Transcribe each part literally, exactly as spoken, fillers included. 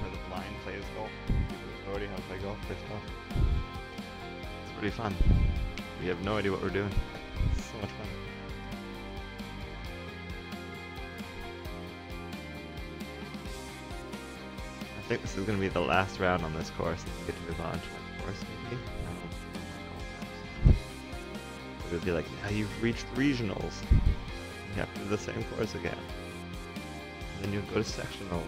Where the blind plays golf. People already have play golf this stuff. It's pretty fun. We have no idea what we're doing. It's so much fun. I think this is going to be the last round on this course. Let's get to move on to the course, maybe. It would be like, now you've reached regionals. You have to do the same course again. And then you go to sectionals.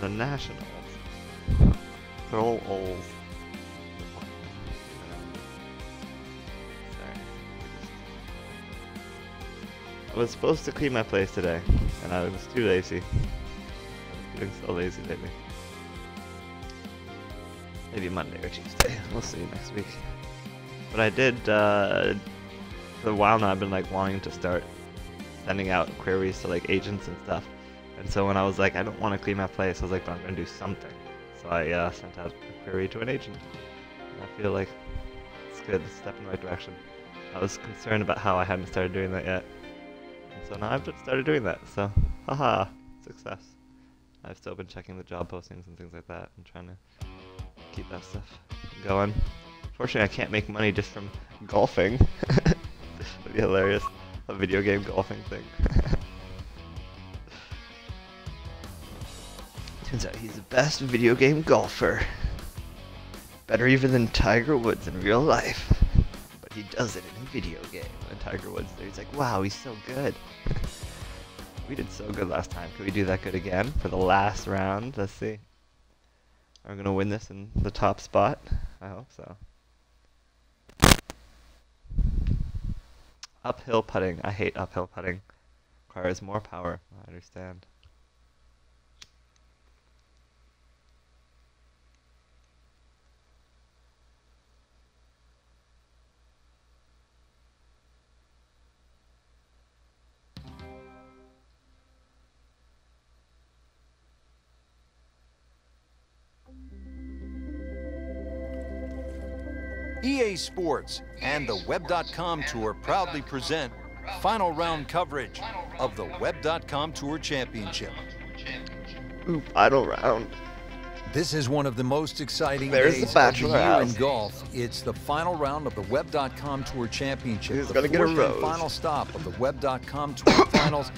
The nationals. They're all old. I was supposed to clean my place today, and I was too lazy. I'm getting so lazy lately. Maybe Monday or Tuesday. We'll see next week. But I did, uh, for a while now I've been like wanting to start sending out queries to like agents and stuff. And so when I was like, I don't want to clean my place, I was like, but I'm going to do something. So I uh, sent out a query to an agent. And I feel like it's good, it's a step in the right direction. I was concerned about how I hadn't started doing that yet. So now I've just started doing that, so haha, success. I've still been checking the job postings and things like that and trying to keep that stuff going. Unfortunately, I can't make money just from golfing. It would be hilarious, a video game golfing thing. Turns out he's the best video game golfer. Better even than Tiger Woods in real life. He does it in a video game. And Tiger Woods there, he's like, wow, he's so good. We did so good last time. Can we do that good again for the last round? Let's see. Are we going to win this in the top spot? I hope so. Uphill putting. I hate uphill putting. Requires more power. I understand. E A Sports and the Web dot com Tour proudly present final round coverage of the Web dot com Tour Championship. Ooh, final round. This is one of the most exciting There's days the of the year house. in golf. It's the final round of the Web dot com Tour Championship. He's the fourth and final stop of the Web dot com Tour Finals.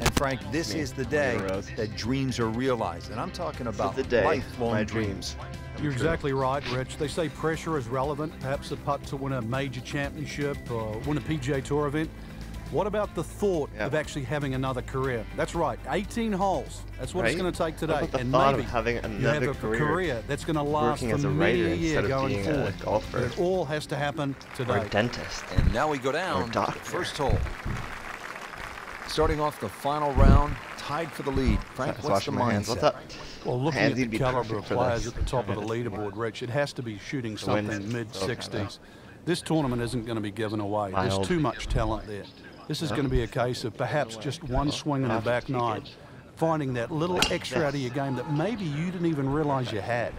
And Frank, this Me. is the day that dreams are realized. And I'm talking about lifelong dreams. dreams. You're exactly right, Rich. They say pressure is relevant, perhaps a putt to win a major championship or win a P G A Tour event. What about the thought yeah. of actually having another career? That's right, eighteen holes. That's what right? it's going to take today. The and maybe of having another you have a career, career that's going to last for many a year going forward. A golfer. It all has to happen today. Or a dentist. And now we go down to the first hole. Starting off the final round, tied for the lead. Frank, That's what's the mindset? What's up? Well, looking Hands at the caliber of players at the top of the leaderboard, Rich, it has to be shooting something mid sixties. This tournament isn't going to be given away. There's too much talent there. This is going to be a case of perhaps just one swing in the back nine, finding that little extra out of your game that maybe you didn't even realize you had.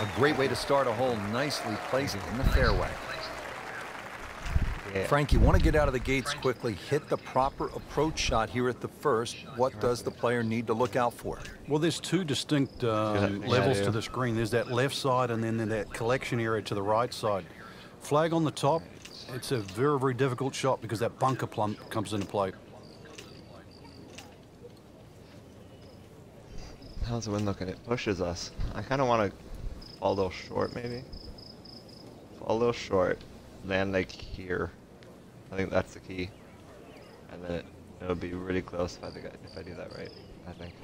A great way to start a hole, nicely placed in the fairway. Yeah. Frank, you want to get out of the gates quickly, hit the proper approach shot here at the first. What does the player need to look out for? Well, there's two distinct um, yeah, levels yeah. to the green. There's that left side and then that collection area to the right side. Flag on the top, it's a very, very difficult shot because that bunker plump comes into play. How's the wind looking? It pushes us. I kind of want to... Fall a little short, maybe? Fall a little short, land like here. I think that's the key. And then it, it'll be really close if I, think I, if I do that right, I think.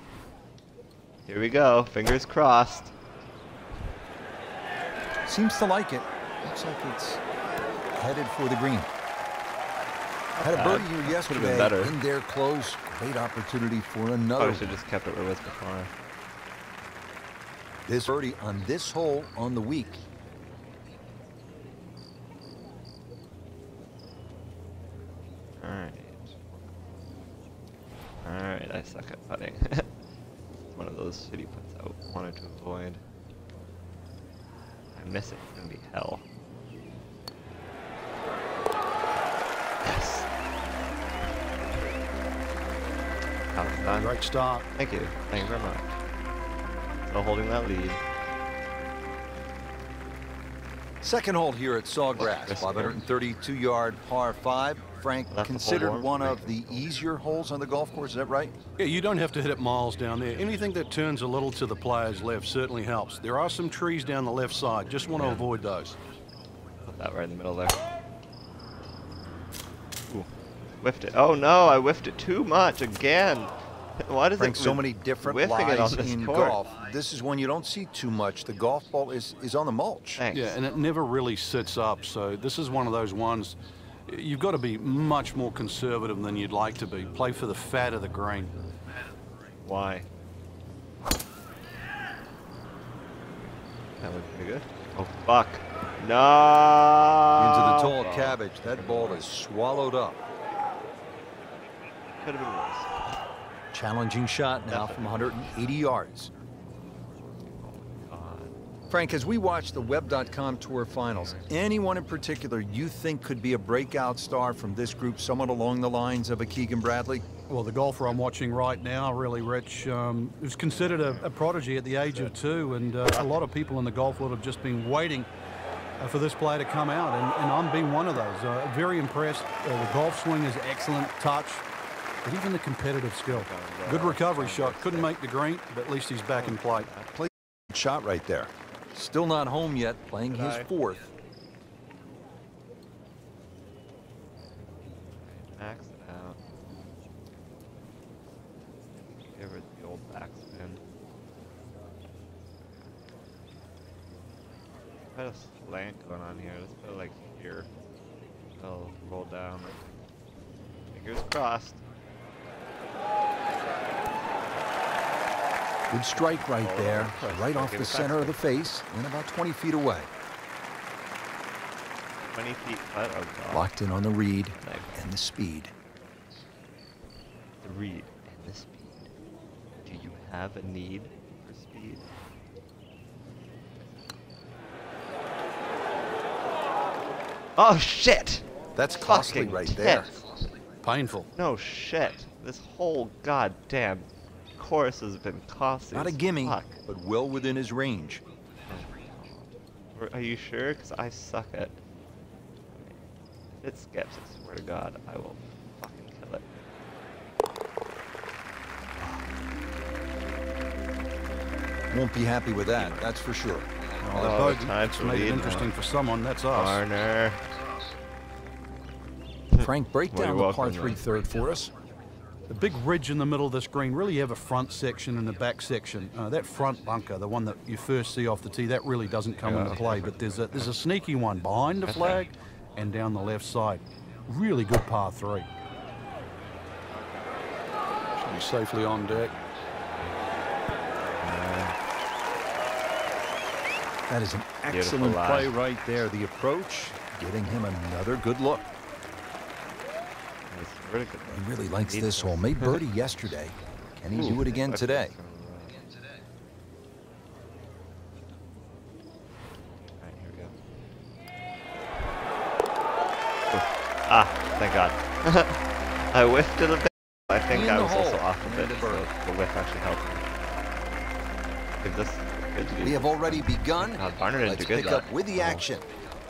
Here we go, fingers crossed. Seems to like it. Looks like it's headed for the green. Had a birdie here yesterday, in there close. Great opportunity for another. I should have just kept it where it was before. This birdie on this hole on the week. All right. All right, I suck at putting. One of those shitty putts I wanted to avoid. I and miss it, it's gonna be hell. Yes. That was done. Great start. Thank you. Thank you very much. Still holding that lead. Second hole here at Sawgrass, five thirty-two yard par five. Frank, considered one of the easier holes on the golf course, is that right? Yeah, you don't have to hit it miles down there. Anything that turns a little to the player's left certainly helps. There are some trees down the left side. Just want yeah. to avoid those. Put that right in the middle there. Ooh. Whiffed it. Oh, no, I whiffed it too much again. Why does Frank, it so many different lies in court. golf? This is one you don't see too much. The golf ball is, is on the mulch. Thanks. Yeah, and it never really sits up, so this is one of those ones. You've got to be much more conservative than you'd like to be. Play for the fat of the green. Why? That looked pretty good. Oh, fuck. No! Into the tall oh. cabbage. That ball is swallowed up. Could have been worse. Challenging shot now That's from one hundred eighty yards. Frank, as we watch the Web dot com Tour Finals, anyone in particular you think could be a breakout star from this group, someone along the lines of a Keegan Bradley? Well, the golfer I'm watching right now, really, Rich, um, who's considered a, a prodigy at the age of two, and uh, a lot of people in the golf world have just been waiting uh, for this player to come out, and, and I'm being one of those. Uh, very impressed. Uh, the golf swing is excellent, touch, but even the competitive skill. Good recovery shot. Couldn't make the green, but at least he's back in play. Play shot right there. Still not home yet, playing his fourth. Max it out. Give it the old backspin. Got a slant going on here. Let's put it like here. It'll roll down. Fingers crossed. Good strike right there, right off the center of the face, and about twenty feet away. twenty feet. Locked in on the read and the speed. The read and the speed. Do you have a need for speed? Oh, shit! That's costly right there. Painful. No shit. This whole goddamn course has been costly. Not a gimme, fuck. but well within his range. Are you sure? Because I suck at. If it skips, I swear to God, I will fucking kill it. Won't be happy with that, that's for sure. All that bogey, that's made it interesting for someone, that's us. Garner. Frank, break down the par three third for us. The big ridge in the middle of the green, really you have a front section and a back section. Uh, that front bunker, the one that you first see off the tee, that really doesn't come yeah. into play, but there's a, there's a sneaky one behind the flag and down the left side. Really good par three. Should be safely on deck. Uh, that is an excellent play right there. The approach, getting him another good look. Really good. He really likes Needs this hole. Made birdie yesterday. Can he Ooh, do it again today? All right, here we go. Ah, thank God. I whiffed it a bit. I think I was also off a bit. So the whiff actually helped me. Give this good to do. We have already begun. Uh, Let's pick luck. up with the action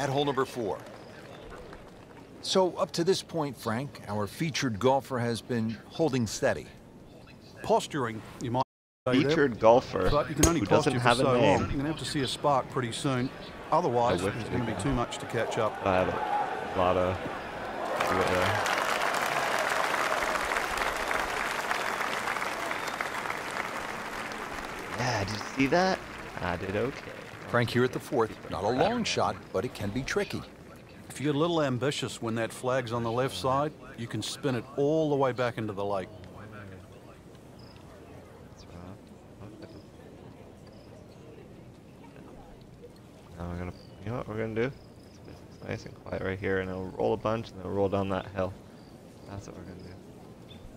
at hole number four. So up to this point, Frank, our featured golfer has been holding steady. Posturing, you might say. Featured there, golfer but you can only who doesn't have a so name. Long. You're going to have to see a spark pretty soon. Otherwise, there's going to be too much to catch up. I have a lot of... Yeah. yeah, did you see that? I did okay. Frank here at the fourth. Not a long shot, but it can be tricky. If you get a little ambitious when that flag's on the left side, you can spin it all the way back into the lake. Now we're gonna, you know what we're gonna do? It's nice and quiet right here, and it'll roll a bunch, and it'll roll down that hill. That's what we're gonna do.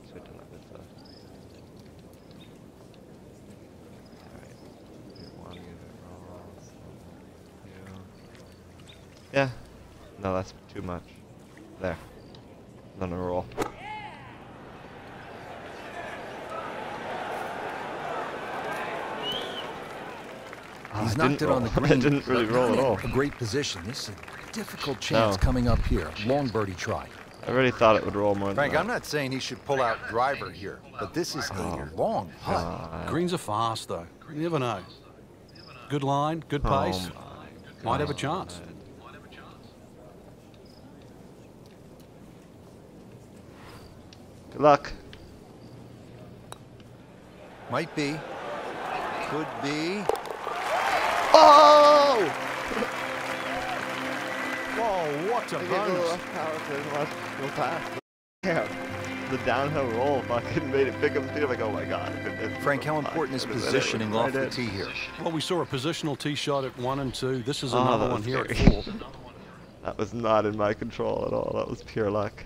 Should have done that with the. All right. Yeah. No, that's too much. There. Then a roll. He's knocked it on the green. It didn't really roll at all. A great position. This is a difficult chance coming up here. Long birdie try. I really thought it would roll more than that. Frank, I'm not saying he should pull out driver here, but this is a long putt. Greens are fast, though. You never know. Good line, good pace. Might have a chance. Good luck. Might be. Could be. Oh! Whoa, what a bonus. The downhill roll fucking made it pick up the tee. Like, oh my God. Frank, how important is positioning off the tee here? Well, we saw a positional tee shot at one and two. This is another one here at four. That was not in my control at all. That was pure luck.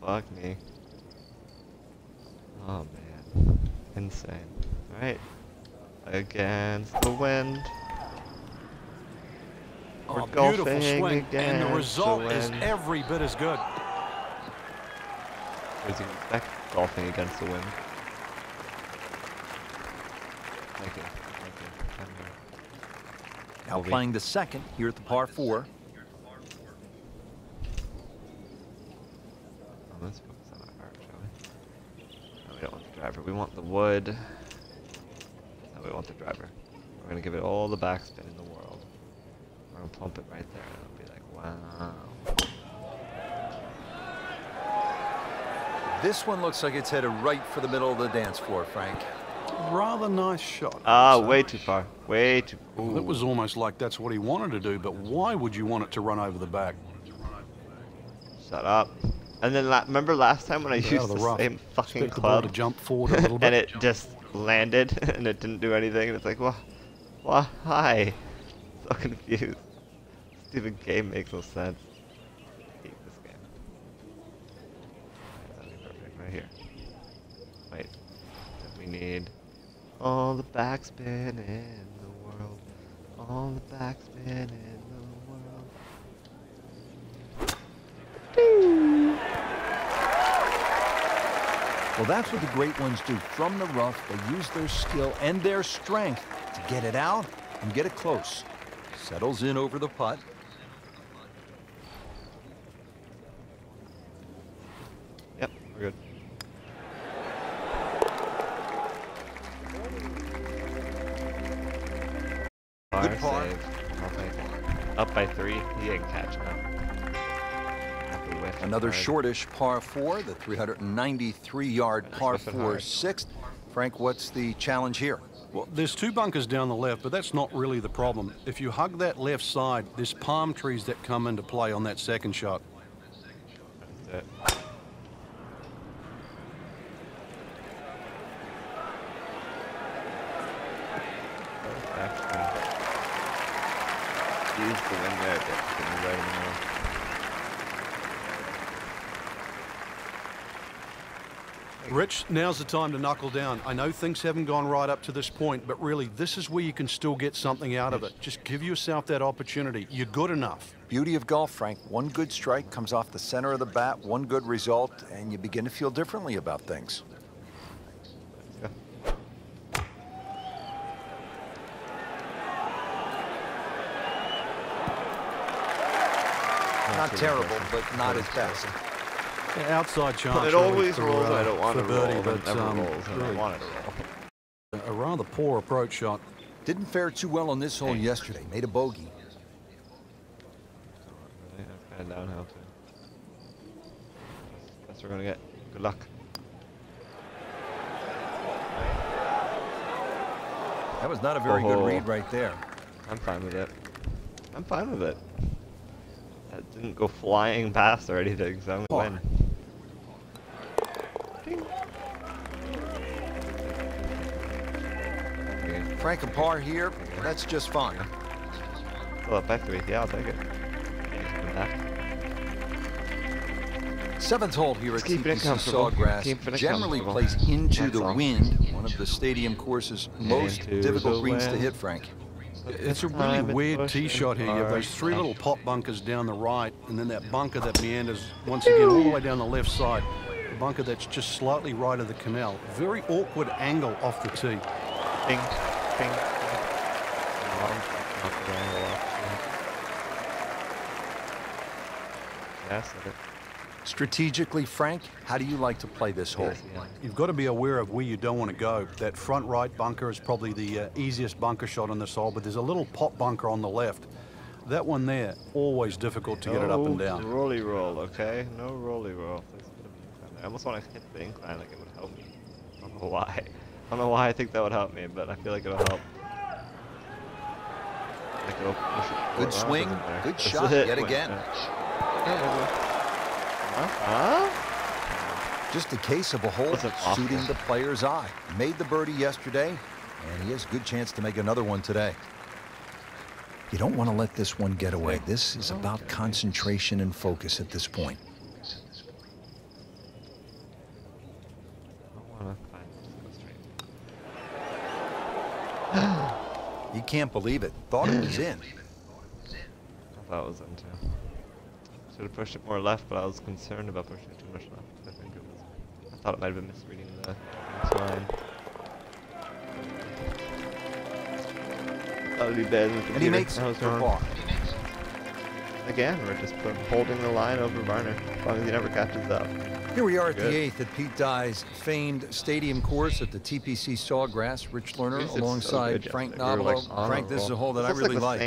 Fuck me. Oh man. Insane. Alright. Against the wind. We're oh, beautiful swing, and the result the is every bit as good. Was he back golfing against the wind? Thank you. Thank you. Now playing the second here at the par four. Let's focus on that part, shall we? No, we don't want the driver. We want the wood. No, we want the driver. We're going to give it all the backspin in the world. We're going to pump it right there. It'll be like, wow. This one looks like it's headed right for the middle of the dance floor, Frank. Rather nice shot. Ah, uh, way too far. Way too far. It was almost like that's what he wanted to do, but why would you want it to run over the back? Shut up. And then la remember last time when I used the, the same fucking Stick club the to jump forward a little bit. And it jump just forward. landed and it didn't do anything and it's like, well, why? Hi. So confused. Stupid game makes no sense. I hate this game. That'll be perfect right here. Wait. We need all the backspin in the world. All the backspin in the world. Well, that's what the great ones do. From the rough, they use their skill and their strength to get it out and get it close. Settles in over the putt. Yep, we're good. Good par. Up by three. He ain't catching up. Another shortish par four, the three hundred ninety-three yard par four sixth. Frank, what's the challenge here? Well, there's two bunkers down the left, but that's not really the problem. If you hug that left side, there's palm trees that come into play on that second shot. That's it. Rich, now's the time to knuckle down. I know things haven't gone right up to this point, but really, this is where you can still get something out of it. Just give yourself that opportunity. You're good enough. Beauty of golf, Frank. One good strike comes off the center of the bat, one good result, and you begin to feel differently about things. Yeah. Not terrible, but not as fast. Yeah, outside chance. But it always for, rolls. Uh, I don't want to birdie, roll, but um, rolls, really I want it to roll. A rather poor approach shot. Didn't fare too well on this hole hey. yesterday. Made a bogey. And downhill too. That's what we're gonna get. Good luck. That was not a very oh. good read right there. I'm fine with it. I'm fine with it. That didn't go flying past or anything, so I'm gonna win. Frank, a par here, that's just fine. Well, up by three, yeah, I'll take it. Seventh hole here at T P C Sawgrass generally plays into the wind, one of the stadium course's most difficult greens to hit, Frank. It's a really weird tee shot here. You have those three little pop bunkers down the right, and then that bunker that meanders once again all the way down the left side. The bunker that's just slightly right of the canal. Very awkward angle off the tee. Ping, ping. That's it. Strategically, Frank, how do you like to play this hole? You've got to be aware of where you don't want to go. That front right bunker is probably the uh, easiest bunker shot on this hole, but there's a little pop bunker on the left. That one there, always difficult to no get it up and down. Rolly roll, okay? No rolly roll. I almost want to hit the incline like it would help me. I don't know why. I don't know why I think that would help me, but I feel like it'll help. Like it'll good swing, good That's shot yet again. Huh? Just a case of a hole suiting the player's eye. Made the birdie yesterday, and he has a good chance to make another one today. You don't want to let this one get away. This is about concentration and focus at this point. You can't believe it. Thought it was in. I thought it was in, too. Should have pushed it more left, but I was concerned about pushing it too much left. I think it was. I thought it might have been misreading the line. That would be bad. And he makes it for par. Again, we're just holding the line over Varner as long as he never catches up. Here we are at the eighth at Pete Dye's famed stadium course at the T P C Sawgrass. Rich Lerner alongside Frank Nobilo. Frank, this is a hole that I really like.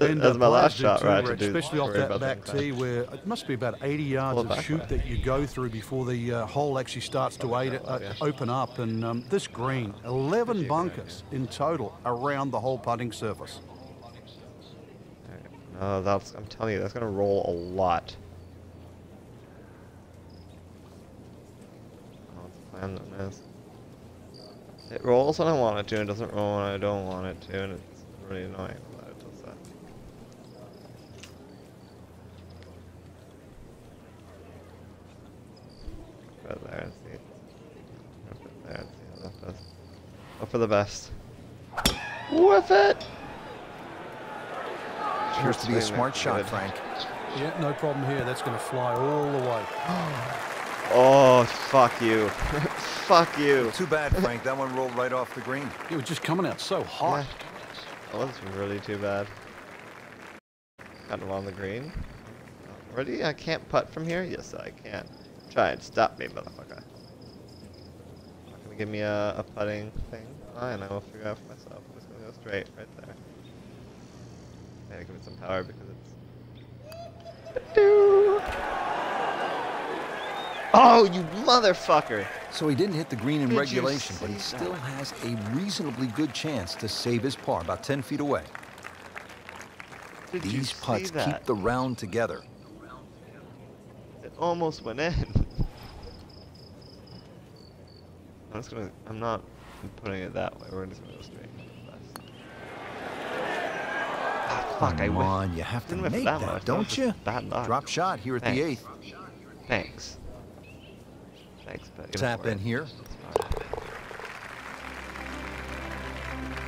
And that was my last shot, right? Especially off that back tee, where it must be about eighty yards of shoot that you go through before the uh, hole actually starts to aid, uh, open up. And um, this green, eleven bunkers in total around the whole putting surface. Uh, that's, I'm telling you, that's going to roll a lot. Oh, it's a plan that is. It rolls when I want it to, and it doesn't roll when I don't want it to, and it's really annoying. There, see. There, see. That's Up for the best. Whiff it! Appears to be a smart shot, Frank. Yeah, no problem here. That's going to fly all the way. Oh, fuck you. Fuck you. Too bad, Frank. That one rolled right off the green. It was just coming out so hot. Yeah. Oh, that's really too bad. Got him on the green. Ready? I can't putt from here? Yes, I can. Try and stop me, motherfucker. Not gonna give me a, a putting thing. Fine, I will figure out for myself. I'm just gonna go straight right there. I gotta give it some power because it's. Oh, you motherfucker! So he didn't hit the green in Did regulation, but he still has a reasonably good chance to save his par, about ten feet away. Did These putts that? keep the round together. It almost went in. I'm just gonna, I'm not putting it that way. We're just gonna go straight. Ah, fuck, Come I on, you have to make that, that don't you? Drop shot here at Thanks. the eighth. Thanks. Thanks, buddy. Tap in here.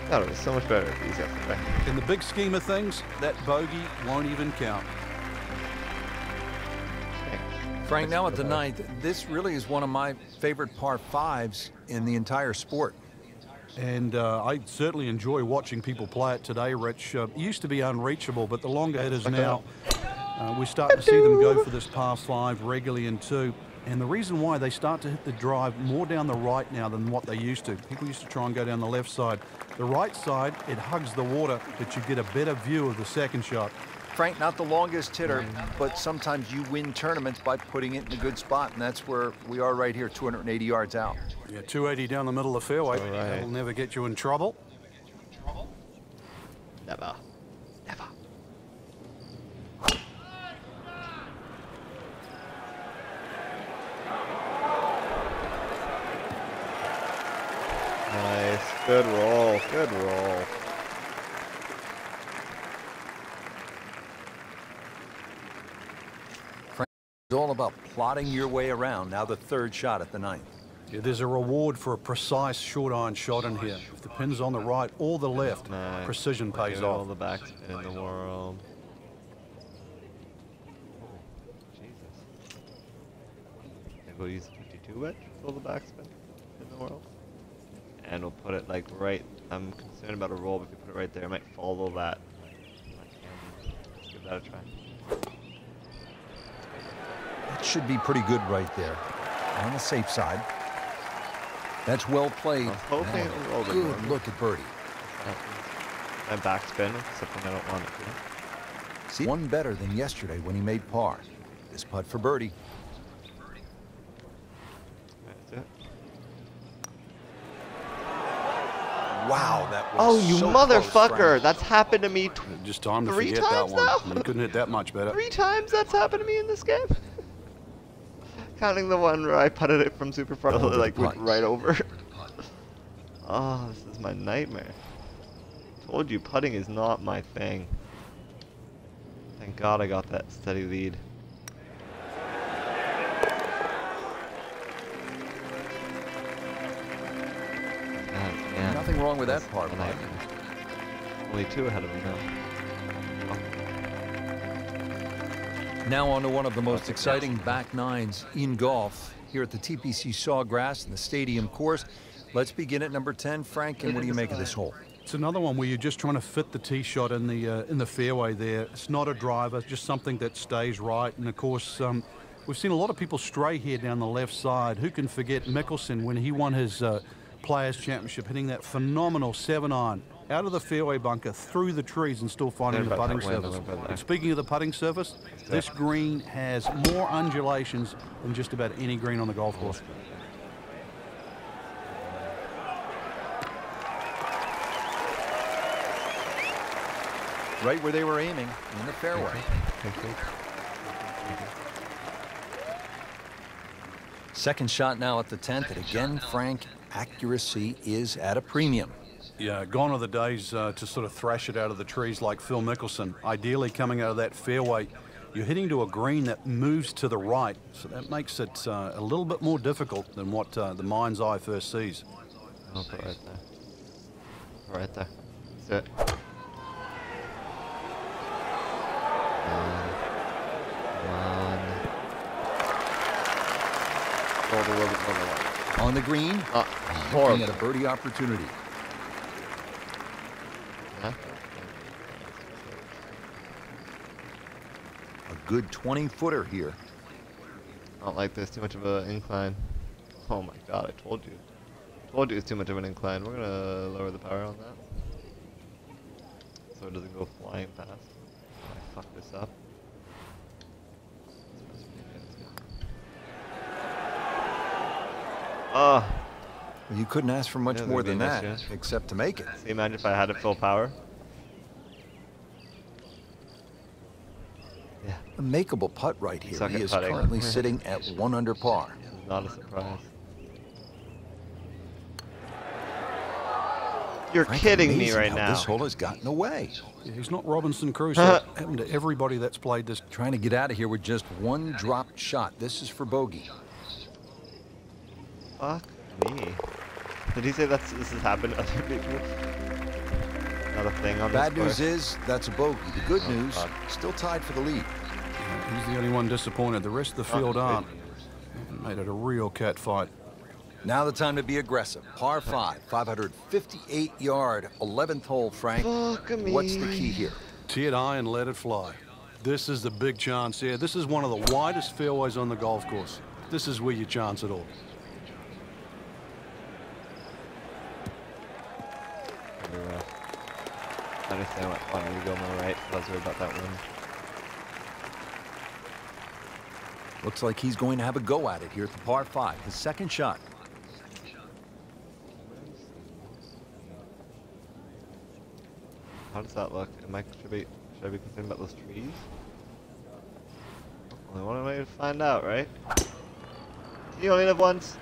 God, it was so much better if these guys. In the big scheme of things, that bogey won't even count. Frank, now at the ninth, this really is one of my favorite par fives in the entire sport. And uh, I certainly enjoy watching people play it today, Rich. Uh, it used to be unreachable, but the longer hitters now, uh, we're starting to see them go for this par five regularly in two. And the reason why they start to hit the drive more down the right now than what they used to. People used to try and go down the left side. The right side, it hugs the water, but you get a better view of the second shot. Frank, not the longest hitter, but sometimes you win tournaments by putting it in a good spot, and that's where we are right here, two hundred eighty yards out. Yeah, two eighty down the middle of the fairway. Right. It'll never get you in trouble. Never. Never. Nice. Good roll. Good roll. All about plotting your way around. Now the third shot at the ninth. Yeah, there's a reward for a precise short iron shot in here. If the pin's on the right or the left, no, precision pays off. All the back in the world. Jesus. Maybe we'll use fifty-two wedge for the backspin in the world. And we'll put it like right. I'm concerned about a roll, but if you put it right there, I might follow that. Let's give that a try. That should be pretty good right there. On the safe side. That's well played. Hoping it good it look at birdie. My backspin, something I don't want it to. See, one better than yesterday when he made par. This putt for birdie. That's it. Wow, that was oh, you so motherfucker! That's happened to me just time to three times that one. Now. I mean, couldn't hit that much better. Three times that's happened to me in this game. Counting the one where I putted it from super far, oh, like went right over. Oh, this is my nightmare. Told you, putting is not my thing. Thank God I got that steady lead. Man, man. Nothing wrong with That's that part, Mike. Only two ahead of me now. Oh. Now on to one of the most exciting back nines in golf here at the T P C Sawgrass and the Stadium Course. Let's begin at number ten, Frank. And what do you make of this hole? It's another one where you're just trying to fit the tee shot in the uh, in the fairway. There, it's not a driver, just something that stays right. And of course, um, we've seen a lot of people stray here down the left side. Who can forget Mickelson when he won his uh, Players Championship, hitting that phenomenal seven iron out of the fairway bunker, through the trees, and still finding the putting surface. And speaking of the putting surface, this green has more undulations than just about any green on the golf course. Right where they were aiming, in the fairway. Thank you. Thank you. Thank you. Second shot now at the tenth, and again, Frank, accuracy is at a premium. Yeah, gone are the days uh, to sort of thrash it out of the trees like Phil Mickelson. Ideally, coming out of that fairway, you're hitting to a green that moves to the right, so that makes it uh, a little bit more difficult than what uh, the mind's eye first sees. I'll put right there. Right there. That's it. One. On the green, uh, horrible. Looking at a birdie opportunity. Good twenty-footer here. I don't like this. Too much of an incline. Oh my God! I told you. I told you it's too much of an incline. We're gonna lower the power on that, so it doesn't go flying past. I fuck this up. Ah! Oh. You couldn't ask for much yeah, more than that, nice except to make it. Can you imagine if I had it full power? A makeable putt right here. Suck he is putting. Currently sitting at one under par. Not a surprise. You're Frank, kidding me right now. This hole has gotten away. Yeah, he's not Robinson Crusoe. Happened to everybody that's played this. Trying to get out of here with just one dropped shot. This is for bogey. Fuck me. Did he say that's this has happened to other people? Not a thing on Bad this news course. Is that's a bogey. The good oh, news, God. Still tied for the lead. He's the only one disappointed. The rest of the field aren't. Made it a real cat fight. Now the time to be aggressive. Par five, five fifty-eight yard, eleventh hole, Frank. What's the key here? Tee it high and let it fly. This is the big chance here. This is one of the widest fairways on the golf course. This is where you chance it all. I understand what finally go my right. I was worried about that one. Looks like he's going to have a go at it here at the par five, his second shot. How does that look? Am I, should, be, should I be concerned about those trees? Only one way to find out, right? You only live once.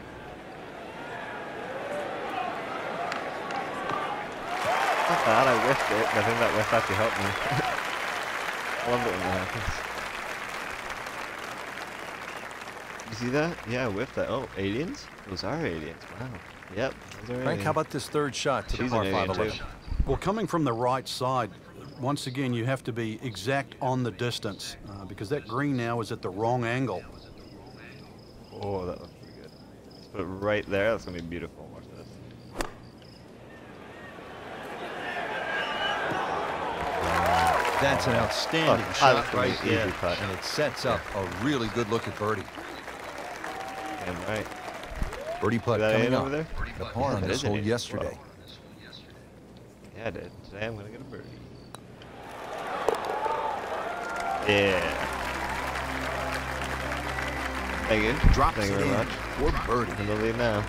Not bad, I whiffed it, but I think that whiff actually helped me. I love it when that happens. You see that? Yeah, with that. Oh, aliens? Those are aliens. Wow. Yep. Frank, how about this third shot to the par five? Well, coming from the right side, once again, you have to be exact on the distance uh, because that green now is at the wrong angle. Oh, that looks pretty good. Let's put it right there. That's going to be beautiful. Watch this. That's an outstanding oh, shot right there. Yeah. And it sets up a really good look at birdie. And right. Birdie putt coming up. Over there? The par on this hole yesterday. Yeah, I did. Today I'm going to get a birdie. Yeah. Thank you. Drops Thank you very much. For birdie. I'm going to lead now.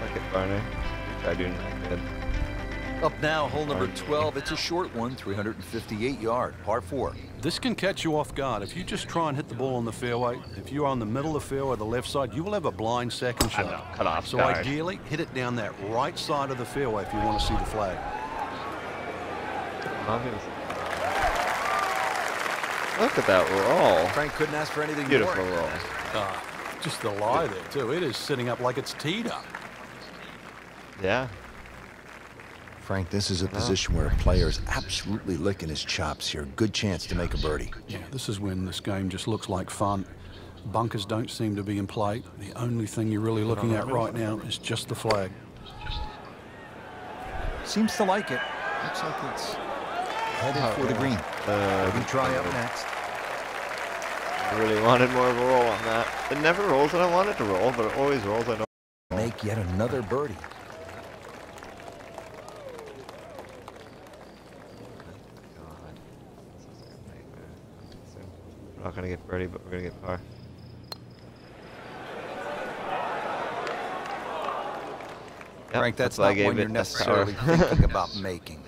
Fuck it, Barney. Try doing that good. Up now, hole number twelve. It's a short one, three fifty-eight yard, par four. This can catch you off guard. If you just try and hit the ball on the fairway, if you're on the middle of the fairway or the left side, you will have a blind second shot. I know, cut off so guard. Ideally, hit it down that right side of the fairway if you want to see the flag. Obvious. Look at that roll. Frank couldn't ask for anything Beautiful more. Beautiful roll. Uh, just the lie there, too. It is sitting up like it's teed up. Yeah. Frank, this is a position where a player is absolutely licking his chops here. Good chance to make a birdie. Yeah, this is when this game just looks like fun. Bunkers don't seem to be in play. The only thing you're really looking at right now is just the flag. Seems to like it. Looks like it's headed oh, for the green. Uh, we try up next. I really wanted more of a roll on that. It never rolls when I want it to roll, but it always rolls when I don't. Make yet another birdie. We're not going to get birdie, but we're going to get par. Yep, Frank, that's, that's not one you're necessarily thinking about making.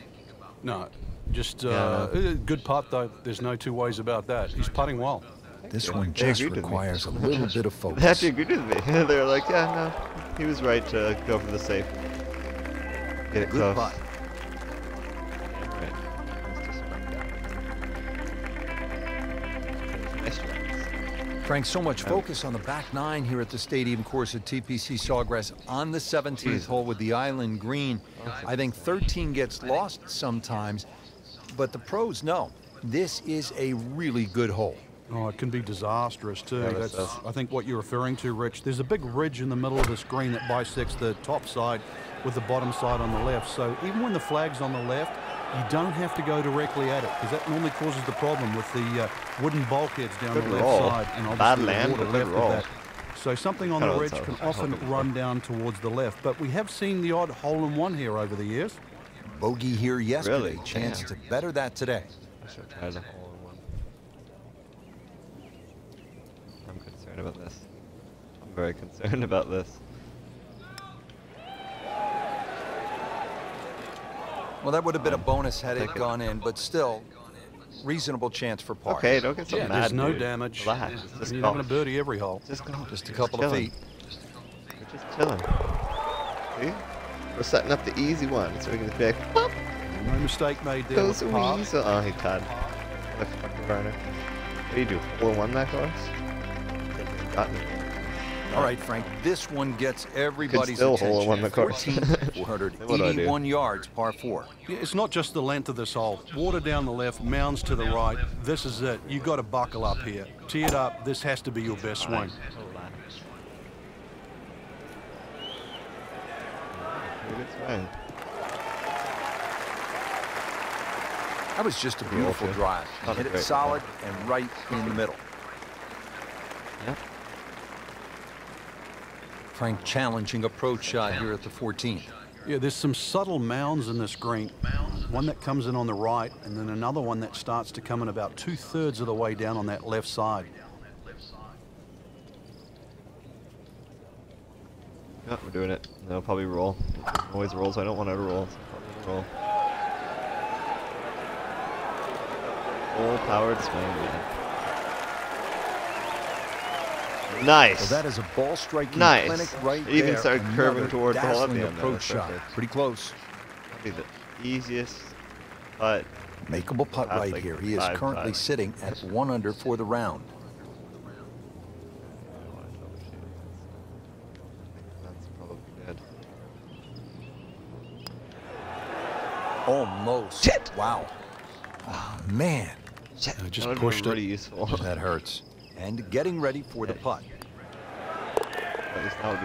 No, just uh, yeah, no. good putt, though. There's no two ways about that. He's putting well. This one just requires a little bit of focus. They actually agreed with me. They were like, yeah, no, he was right to go for the safe. Get it good close. Frank, so much focus on the back nine here at the stadium course at T P C Sawgrass on the seventeenth hole with the island green. I think thirteen gets lost sometimes, but the pros know this is a really good hole. Oh, it can be disastrous, too. That's, I think, what you're referring to, Rich. There's a big ridge in the middle of the screen that bisects the top side with the bottom side on the left. So even when the flag's on the left, you don't have to go directly at it, because that normally causes the problem with the uh, wooden bulkheads down good the left roll. Side and obviously Bad the water left roll. Of that. So something on the ridge can often run down towards the left, but we have seen the odd hole-in-one here over the years. Bogey here yesterday, really? Chance Damn. To better that today. I should I'm concerned about this. I'm very concerned about this. Well, that would have been a bonus had it gone in, but still, reasonable chance for par. Okay, don't get so yeah, mad, There's no dude. Damage. Relax. Just You're just not going to birdie every hole. Just, go. just a couple just of feet. We're just chilling. See? We're setting up the easy one, so we're going to pick. Pop. No mistake made there. Those are easy. Oh, he cut. What the fucking burner. What do you do? four one that course? Got me. All right, Frank, this one gets everybody's attention. On the fourteen, four eighty-one yards, par four. It's not just the length of this hole. Water down the left, mounds to the right. This is it. You've got to buckle up here. Tee it up. This has to be your best swing. That was just a beautiful drive. Hit it solid and right in the middle. Yep. Frank, challenging approach shot here at the fourteenth. Yeah, there's some subtle mounds in this green. One that comes in on the right, and then another one that starts to come in about two-thirds of the way down on that left side. Yeah, we're doing it. They'll probably roll. Always rolls. So I don't want it to roll. So roll. Full-powered swing, man. Nice. Well, that is a ball striking nice. Clinic right it even there. Started curving towards the hole. Approach shot. Pretty close. That'd be the easiest putt. Makeable putt right like here. He is currently five. Sitting at one under for the round. Almost. Shit. Wow. Oh, man. Shit. I just pushed it. Useful. That hurts. And getting ready for the putt. At least that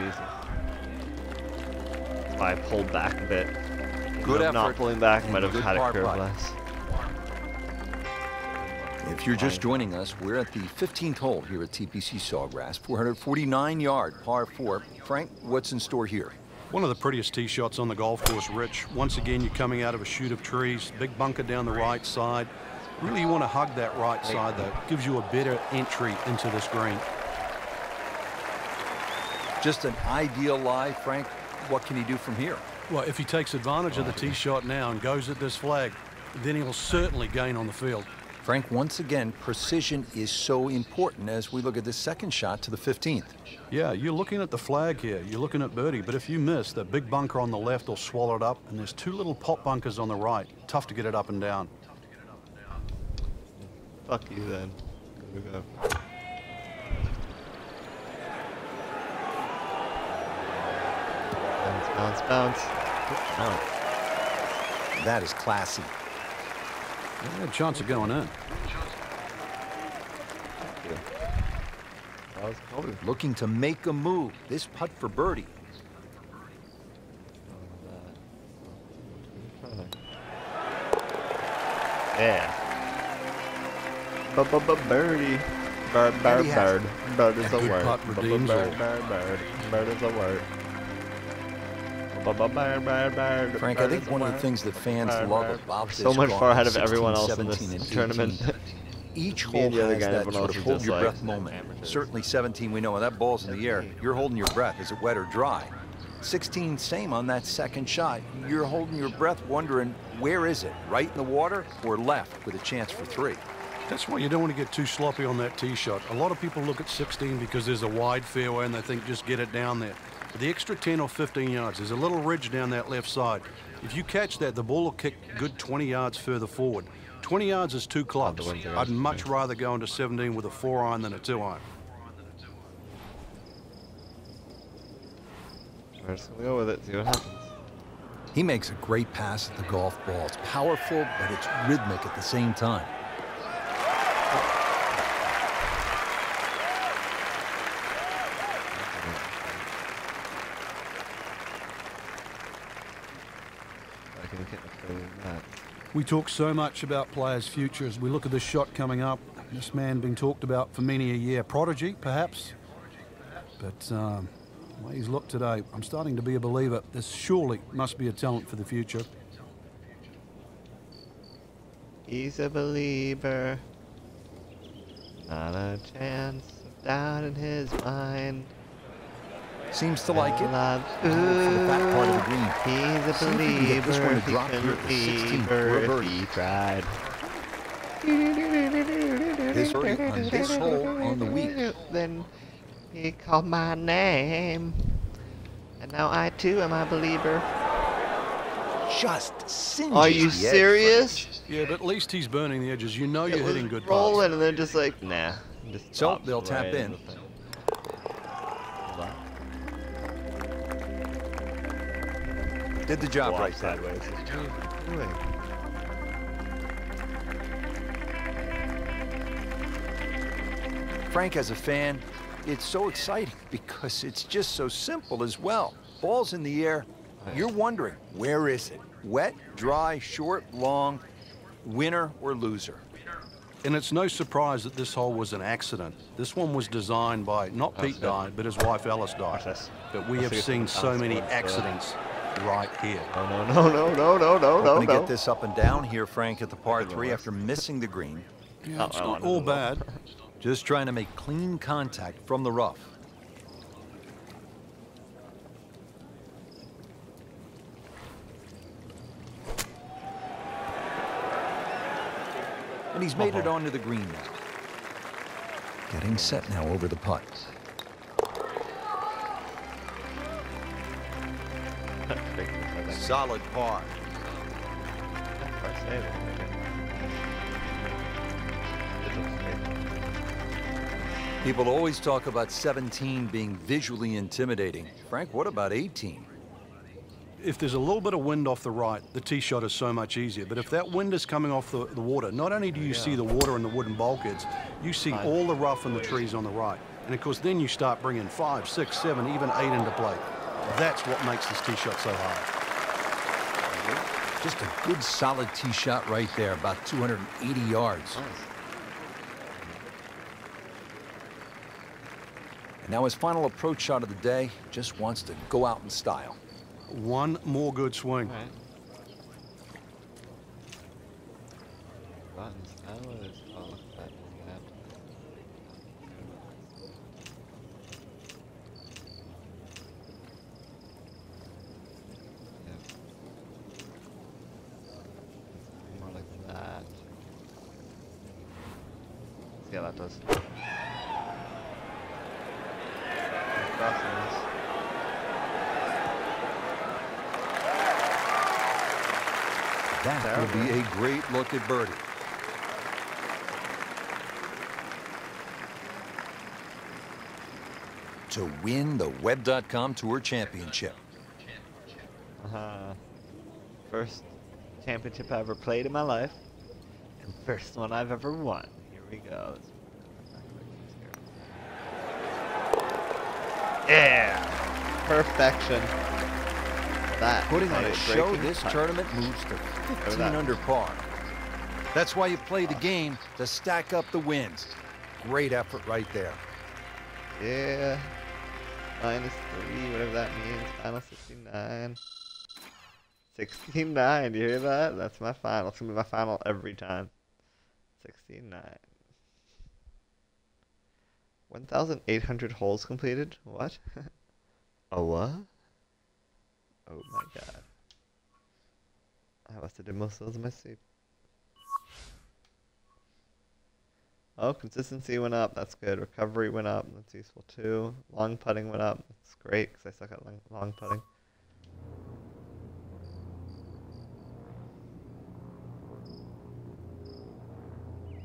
would be easy. I pulled back a bit. Good effort. Not pulling back, might have had a curve less. If you're just joining us, we're at the fifteenth hole here at T P C Sawgrass, four forty-nine yard, par four. Frank, what's in store here? One of the prettiest tee shots on the golf course, Rich. Once again, you're coming out of a shoot of trees, big bunker down the right side. Really, you want to hug that right side, though. It gives you a better entry into this green. Just an ideal lie, Frank. What can he do from here? Well, if he takes advantage of the tee shot now and goes at this flag, then he'll certainly gain on the field. Frank, once again, precision is so important as we look at the second shot to the fifteenth. Yeah, you're looking at the flag here. You're looking at birdie, but if you miss, that big bunker on the left will swallow it up, and there's two little pop bunkers on the right. Tough to get it up and down. Fuck you, then. Here we go. Bounce, bounce, bounce. Oh. That is classy. Yeah, chance of going in. Looking to make a move. This putt for birdie. Yeah. B -b -b birdie. Bird, bird, bird. Bird is a word. Bird, bird, bird. Bird is a word. Frank, I think one of the things that fans love about this so much far ahead of everyone else in this tournament. Each hole has that sort of hold your breath moment. Certainly seventeen, we know when that ball's in the air, you're holding your breath. Is it wet or dry? sixteen, same on that second shot. You're holding your breath, wondering where is it? Right in the water or left with a chance for three? That's why you don't want to get too sloppy on that tee shot. A lot of people look at sixteen because there's a wide fairway and they think just get it down there. The extra ten or fifteen yards, there's a little ridge down that left side. If you catch that, the ball will kick good twenty yards further forward. twenty yards is two clubs. I'd much rather go into seventeen with a four iron than a two iron. We're just gonna go with it, see what happens. He makes a great pass at the golf ball. It's powerful, but it's rhythmic at the same time. We talk so much about players' futures. We look at this shot coming up. This man being talked about for many a year. Prodigy, perhaps. But um, the way he's looked today, I'm starting to be a believer. This surely must be a talent for the future. He's a believer. Not a chance of doubt in his mind. Seems to like it. Uh, for the back part of the green. He's a believer. This one dropped here at the sixteenth. He tried. This birdie on this hole on the week. Then he called my name, and now I too am a believer. Just singe. Are you serious? Yeah, but at least he's burning the edges. You know you're hitting good balls. Rolling and then just like nah. Just so they'll tap in. Did the job right sideways. Frank, as a fan, it's so exciting because it's just so simple as well. Ball's in the air, you're wondering, where is it? Wet, dry, short, long, winner or loser? And it's no surprise that this hole was an accident. This one was designed by, not Pete Dye, but his wife Alice Dye. But we have seen so many accidents right here. No, no, no, no, no, no, no, no. Get this up and down here, Frank, at the par three after missing the green. Yeah, it's not all bad. Just trying to make clean contact from the rough. And he's made it onto the green now. Getting set now over the putt. Solid par. People always talk about seventeen being visually intimidating. Frank, what about eighteen? if there's a little bit of wind off the right, the tee shot is so much easier. But if that wind is coming off the, the water, not only do you see the water and the wooden bulkheads, you see all the rough and the trees on the right. And of course, then you start bringing five, six, seven, even eight into play. That's what makes this tee shot so hard. Just a good solid tee shot right there, about two hundred eighty yards. Nice. And now his final approach shot of the day, just wants to go out in style. One more good swing. Right. Yeah, that does. That will be a great look at birdie. To win the Web dot com Tour Championship. Uh, first championship I ever played in my life, and first one I've ever won. Here we go. Yeah! Perfection. That putting on a show, this time. Tournament moves to fifteen under par. That's why you play the game, to stack up the wins. Great effort right there. Yeah. Minus three, whatever that means. Final sixty-nine. sixty-nine, do you hear that? That's my final. It's going to be my final every time. sixty-nine. one thousand eight hundred holes completed? What? A what? Oh my god. I must have done most of those in my sleep. Oh, consistency went up. That's good. Recovery went up. That's useful too. Long putting went up. That's great because I suck at long, long putting.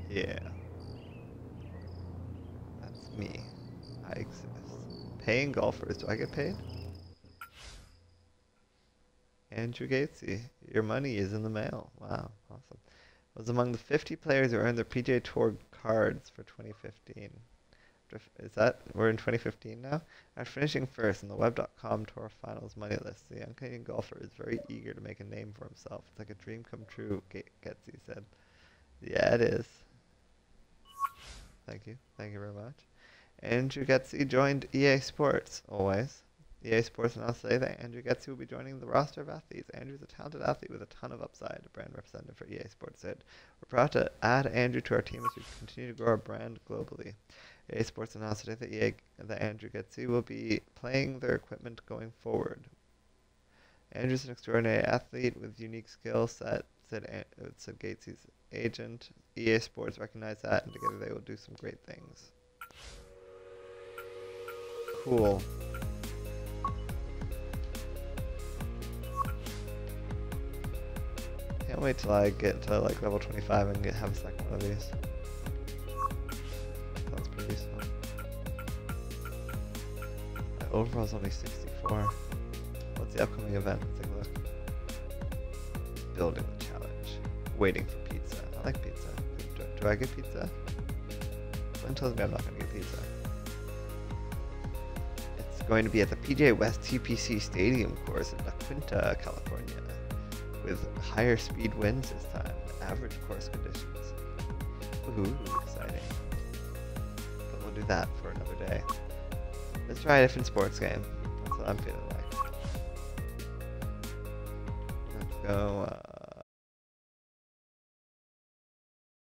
Yeah. That's me. I exist. Paying golfers. Do I get paid? Andrew Geczy, your money is in the mail. Wow, awesome. I was among the fifty players who earned their P G A Tour cards for twenty fifteen. Is that, we're in twenty fifteen now? After finishing first in the Web dot com Tour Finals money list, the young Canadian golfer is very eager to make a name for himself. It's like a dream come true, Geczy said. Yeah, it is. Thank you. Thank you very much. Andrew Geczy joined E A Sports, always. E A Sports announced today that Andrew Geczy will be joining the roster of athletes. Andrew's a talented athlete with a ton of upside, a brand representative for E A Sports said. We're proud to add Andrew to our team as we continue to grow our brand globally. E A Sports announced today that, E A, that Andrew Geczy will be playing their equipment going forward. Andrew's an extraordinary athlete with unique skill set, said, said Getsy's agent. E A Sports recognized that, and together they will do some great things. Cool. Can't wait till I get to like level twenty-five and get have a second one of these. That's pretty useful. My overall's only sixty-four. What's the upcoming event? Let's take a look. Building the challenge. Waiting for pizza. I like pizza. Do, do I get pizza? Someone tells me I'm not gonna get pizza. It's going to be at the P G A West T P C Stadium course in La Quinta, California, with higher speed winds this time, average course conditions. Ooh, exciting. But we'll do that for another day. Let's try a different sports game. That's what I'm feeling like. Let's go